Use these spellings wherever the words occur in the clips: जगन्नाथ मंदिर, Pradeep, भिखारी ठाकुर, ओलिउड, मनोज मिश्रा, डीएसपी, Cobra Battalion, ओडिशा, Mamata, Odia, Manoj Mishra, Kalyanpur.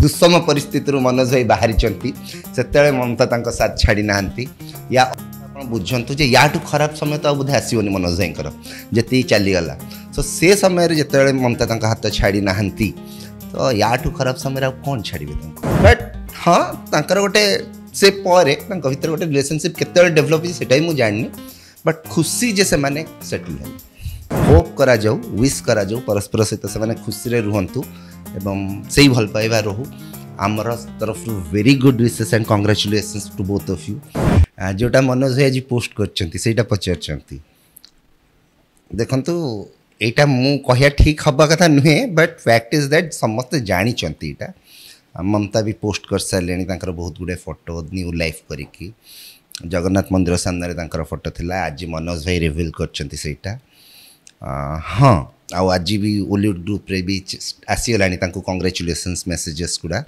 दुस्सम परिस्थिति मनोज भाई बाहरी से ममता साथ छाड़ी ना या बुझंतु जे याठू खराब समय तो बोधे आसोनी मनोज भाईंकर जी चलीगला तो से समय जिते ममता हाथ छाड़ी ना तो याठू खराब समय कौन छाड़े बट हाँ तर गोटे से भर गोटे रिलेशनशिप केतवे डेभलप होटाई मुझे जानी बट खुशी जे से मैंने सेटल होप करा विश करा परस्पर सहित तो से खुशी रे रुहंतु एवं से ही भल पाइबा रहू आमर तरफ very good wishes and congratulations to both of you जोटा मनोज भाई आज पोस्ट कर पचार देखु यहाँ मुझे ठीक हवा कथा नुहे बट फैक्ट इज दैट समस्ते जानी यहाँ ममता भी पोस्ट कर सारे बहुत गुड़े फोटो न्यू लाइफ करी जगन्नाथ मंदिर सामने फोटो थी आज मनोज भाई रिविल कर हाँ आज भी ओलिउड ग्रुप रे भी आसीगला कंग्रेचुलेशंस मेसेजेस गुड़ा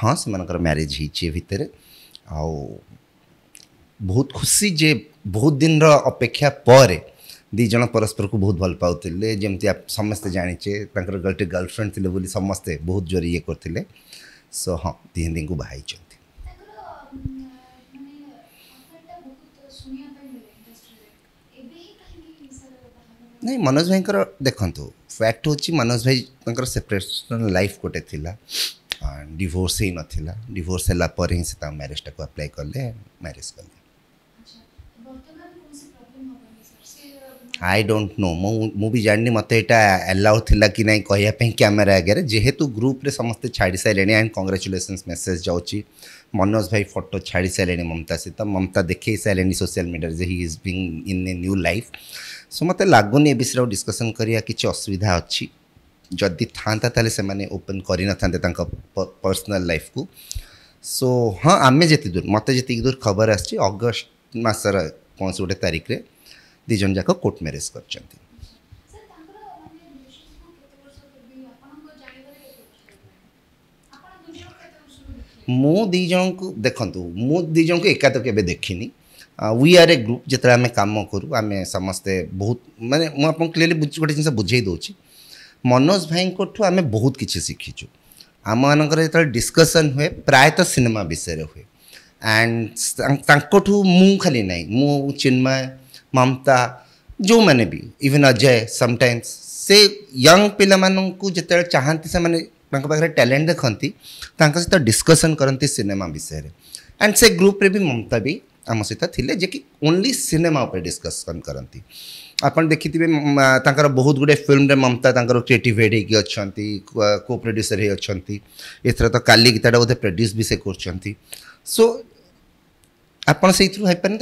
हाँ से मैरिज हो भर आ बहुत खुशी जे बहुत दिन अपेक्षा पर दीज परस्पर को बहुत भल पाते जमी आप समस्ते जाचे गोटे गर्लफ्रेंड थे बोली समस्ते बहुत जोर ये करते सो हाँ दिहिंदी को बाहर नहीं मनोज भाई देखो फैक्ट हूँ मनोज भाई सेपरेशन लाइफ गोटे थी डिवोर्स ही ना डिवोर्स होगापर ही से मैरिज टाक अप्लाई कले मैरिज कले आई डोंट नो मु भी जानी मत यहाँ एलाउ थिला कि नहीं कहवाई क्यमेरा आगे जेहेतु ग्रुप रे समस्ते छाड़ी सारे एंड कंग्रेचुलेशंस मेसेज जाऊँगी मनोज भाई फोटो छाड़ी सारे ममता सहित ममता देखे सारे सोशल मीडिया जे he is being in a new life so मत लगुनि ए विषय डिस्कसन करिया किसी असुविधा अच्छी जदि थांता ताले से माने ओपन कर न था पर्सनल लाइफ को सो हाँ आम जी दूर मत जी दूर खबर आगस्ट मसर कौन से गोटे तारीख रे दिज जाक कोर्ट मैरेज कर देखु मु दिज को एकात के देखनी वी आर ए ग्रुप जिते आम कम करूँ आम समस्ते बहुत मानने मुझे क्लीयरली गोटे जिन बुझे दूसरी मनोज भाई आम बहुत किसी शिखीचु आम मानक जो डिस्कसन हुए प्रायतः सिनेमा विषय हुए एंड मु खाली ना मु चिन्मय ममता जो मैंने भी इवन अजय समटाइम्स से यंग पिला मानू जिते चाहती से मैंने टैलेंट देखती सहित डिस्कसन करती सिनेमा विषय एंड से ग्रुप रे भी ममता भी आम सहित थिले जे कि ओनली सिनेमा पर डिस्कसन करती आपन देखि थे बहुत गुड़े फिल्म रे ममता क्रिएटिव हेड हो को प्रोड्यूसर हो एथर तो काली गीताटा बोधे प्रोड्यूस भी से कर सो आपड़ से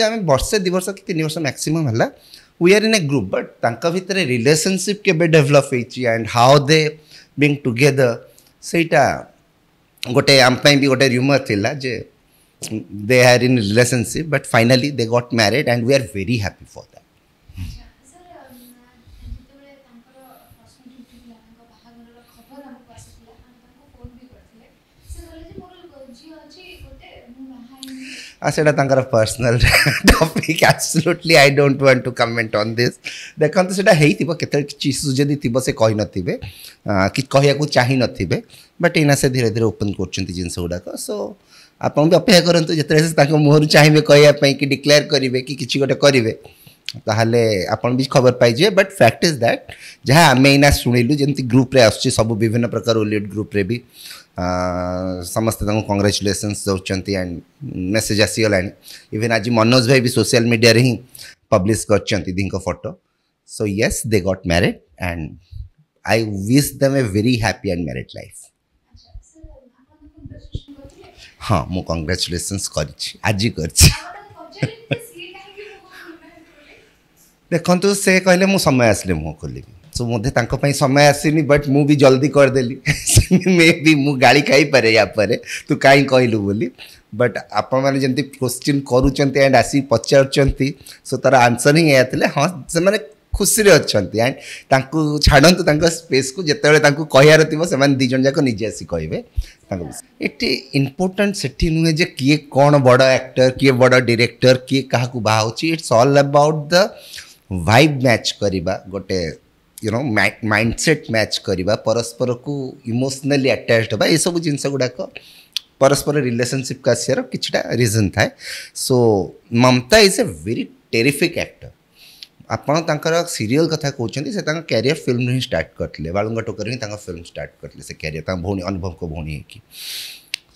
आम वर्षे दु वर्ष कि तीन वर्ष मैक्सिमम है we are in a group but तांका भितर रिलेशनशिप के डेवलप होती and how they being together सेटा गोटे आमपाई भी गोटे रूमर थिला जे they are in relationship but finally they got married and we are very happy for that से personal topic absolutely I don't want to comment on this देखो से इश्यू से कही नथिबे कि कहया चाहि नथिबे बट एना से धीरे धीरे ओपन कर जिनस गुड़ाक सो आप अपेक्षा करते जो मुहर चाहिए कहवाई कि डिक्लेयर करेंगे कि गोटे करेंगे ताहले आपन भी खबर पाइजे बट फैक्ट इज दैट जहाँ आम एना शुणिलु जमी ग्रुप रे आसुची सब विभिन्न प्रकार ओलिउड ग्रुप रे भी समस्ते कंग्रेचुलेशंस दौरान एंड मेसेज आसीगला इवेन आज मनोज भाई भी सोशल मीडिया रे ही पब्लिश कर photo so yes they got married and I wish them a very happy and married life हाँ मु कंग्रेचुलेशंस करिछि आज कर देखु से कहले मु समय आसले मुह खोल सो मुझे समय आसनी बट मु भी जल्दी करदेली मे भी मु गाड़ी खाई पारे या पर तू कहीं कहलु बोली बट आप क्वेश्चन करुँच एंड आस पचार सो तार आंसर ही या हाँ से खुशी अच्छा एंड छाड़ू स्पेस को जिते कहार थोड़ा दिजन जाक निजे आसी कहे ये इम्पोर्टाट से नुहे जे किए कौन बड़ एक्टर किए बड़ डायरेक्टर किए क्या बाहर it's all about the vibe match करवा गोटे यू नो माइंडसेट मैच करवा परस्पर को इमोशनली अटैच्ड होगा ये सब जिनस गुड़ाक परस्पर रिलेशनशिप का आसार किछटा रीजन थाए। So Mamata is a very terrific actor. आपंकर सीरियल कथा कहते से क्यारियर फिल्म हिं स्टार्ट करते बालुंगा टोकर हिं फिल्म स्टार्ट करते से क्यारियर भौणी अनुभव को भौणी है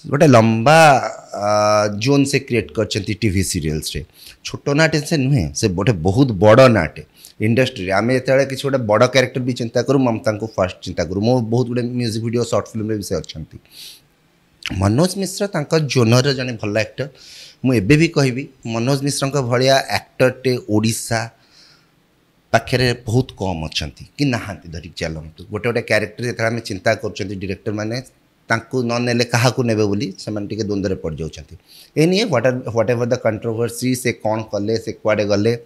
गोटे लंबा जोन से क्रिएट करछंती टीवी सीरियल्स रे छोटो नाटे से नुहे से गोटे बहुत बड़ नाटे इंडस्ट्री आम जो किसी गोटे बड़ क्यारेक्टर भी चिंता करूँ ममता को फर्स्ट चिंता करूँ मो बहुत गुड़े म्यूजिक वीडियो शॉर्ट फिल्म भी से अच्छा मनोज मिश्रा तांका जोनर जने भल एक्टर मुझे भी कहबी मनोज मिश्रा भाया एक्टर टे ओडिशा पाखे बहुत कम अच्छा कि नहांती धरिक चलत गोटे गोटे क्यारेक्टर जो आम चिंता कर डायरेक्टर मैंने नने क्या नेबे बोली से द्वंद्व पड़ जाती ए नहीं ह्वाट एवर द कंट्रोवर्सी से कौन कले से कुआडे गले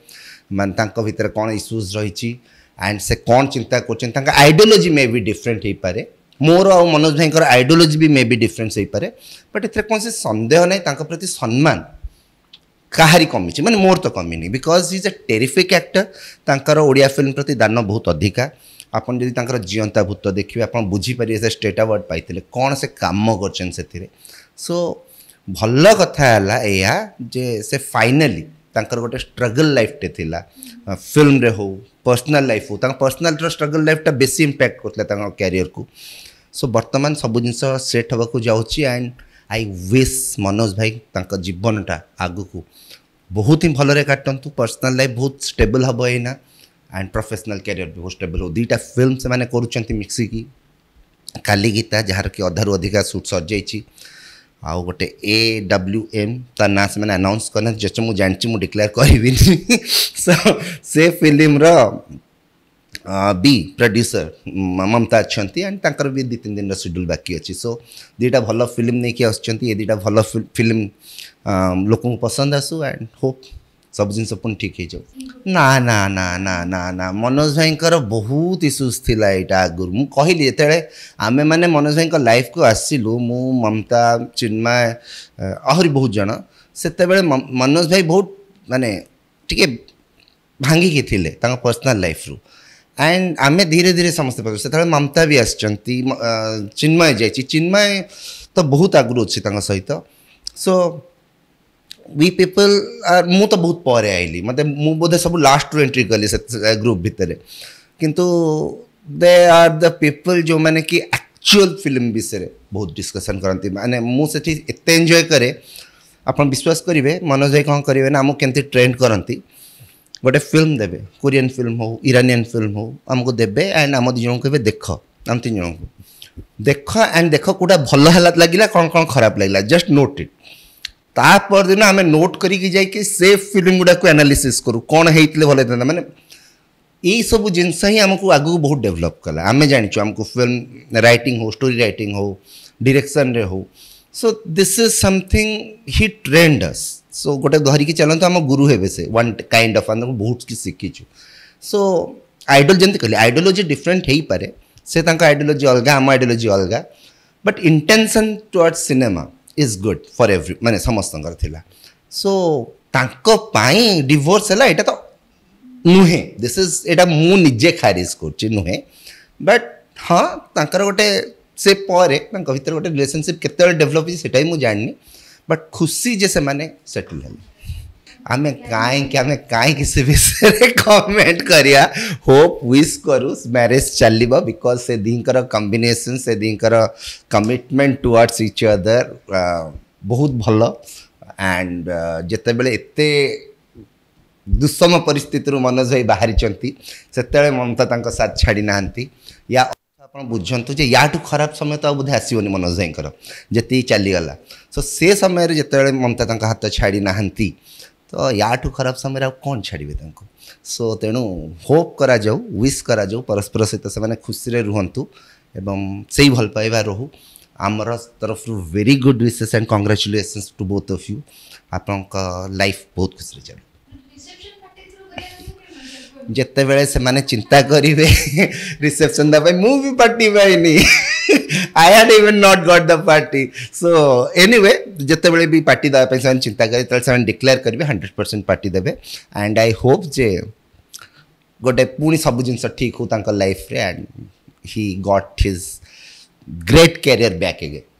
मानता भितर कौन इश्यूज रही एंड से कौन चिंता कर आइडियोलॉजी मे भी डिफरेंट हो पाए मोर आ मनोज भाई आइडियोलॉजी भी मे भी डिफरेंस हो पाए बट एथे कौन से संदेह ना प्रति सम्मान कहारी कमी माने मोर तो कमी because is a terrific actor तांकर ओडिया फिल्म प्रति दान बहुत अधिका आपन जदि तांकर जीवंता भूत देखिए आप बुझीपारे से स्टेट अवार्ड पाइले कौन से काम करछन से सो भल कथा या जे से फाइनली तांकर गोटे स्ट्रगल लाइफ टे थिला फिल्म रे हो पर्सनल लाइफ हो तांकर पर्सनल स्ट्रगल लाइफ टा बेसी इंपैक्ट करतला तांकर कैरियर को। सो बर्तमान सब जिनस सेट हवा को जाउची एंड आई विश मनोज भाई तांकर जीवनटा आगु को बहुत ही भलरे काटंतु पर्सनल लाइफ बहुत स्टेबल हबो एना एंड प्रोफेशनल कैरियर भी बहुत स्टेबल हो दुईटा फिल्म से मैंने करुँच मिक्सिकी काली गीता जार कि अधारू अधिका सुट सर जाइए आउ गोटे AWM तार ना से मैंने अनाउंस करना जस्ट मुझे जानी मुझे डिक्लेयर करी सो से फिल्म रो बी प्रोड्यूसर ममता अच्छा एंड तांकर भी 2-3 दिन रो शेड्यूल बाकी अच्छी। सो दुईटा भल फिल्म नहीं आसुँचे दुईटा भल फिल्म लोक पसंद आसू एंड होप सब जिनस पुणी ठीक हो जाऊ ना ना ना ना ना ना मनोज भाई बहुत इश्यूज थी यहाँ आगुरी मुझे कहली जिते आम मैंने मनोज भाई लाइफ को आसलु मु ममता चिन्मय आहरी बहुत जन से मनोज भाई बहुत माने टे भांगिकी थे पर्सनल लाइफ रु एंड आम धीरे धीरे समस्त पास से ममता भी चिन्मय जा चिन्मय तो बहुत आगुरी अच्छी सहित। सो वी पीपल आर मु तो बहुत पर आइली मत मु बोधे सब लास्ट एंट्री कली ग्रुप भितर किंतु दे आर द पीपल जो मैंने कि एक्चुअल फिल्म विषय बहुत डिस्कसन करती मैंने मुझे एते एंजॉय करे आप विश्वास करेंगे मनोज भाई कौन करेंगे ना आमको केमती ट्रेंड करती गोटे फिल्म देवे कोरियन फिल्म हो इरानियन फिल्म हो आमको देवे एंड आम दिजन कहे देख आम 3 जन को देख एंड देख कौटा भल लगे कौन कौन खराब लगे जस्ट नोट इट तापर दिन आम नोट करके से फिल्म गुड़ाक एनालिसिस करूँ कौन होते भल था मैंने ये सब जिनस ही आमको आगू बहुत डेवलप कला आम जानचु आमको फिल्म राइटिंग हो स्टोरी राइटिंग हो डायरेक्शन रे हो। So this is something he trend us. So गोटे धरिकी चलते आम गुरु हे से वन काइंड ऑफ आम बहुत कि शिखीचु। सो आइडल जमी कहली आइडियोलॉजी डिफरेंट हो पारे से आइडियोलॉजी अलग आम आइडियोलॉजी अलग but intention towards cinema is good for every माने समस्तंकर थिला। सो तांको पाई डिवोर्स हैला एटा तो नुहे दिस इज एटा मु निजे खारिज करछि नुहे बट हां तांकर गोटे से परे तांको भीतर गोटे रिलेशनशिप केते डेवलप हिस सेटाई मु जाननी बट खुशी जे से माने सेटल हले आमे काई किसी विषय रे कमेंट करिया होप विश करू मैरिज चलिबो बिकॉज से दिनकर कॉम्बिनेशन से दिनकर कमिटमेंट टुवर्ड्स इच अदर बहुत भल एंड जते बेले एते दुष्सम परिस्थिति रु मनोज भाई बाहरी चंती सेते ममता तांको साथ छाड़ी नांती या अपन बुझंतु जे याटू खराब समय तो बोधे आसोनी मनोज भाई जी चलीगला। सो से समय जिते ममता तांका हाथ छाड़ी नांती तो याठू खराब समय कौन छाड़े तक। सो तेणु होप करा जाऊ विश करा जाऊ परस्पर सहित से खुशी रुहतु एवं से भल पाइबा रहू आमर तरफ रु very good wishes and congratulations to both of you आपण लाइफ बहुत खुशी चलू जिते बड़े से चिंता करेंगे रिसेप्शन दबाई मुझे पार्टी पाइनी I had even not got the party. So anyway, जिते बड़े भी पार्टी देवाई से चिंता करें डिक्लेयर करेंगे 100% पार्टी देवे एंड आई होप जे गोटे पुणी सब जिन ठीक हो लाइफ रे and he got his great career back again.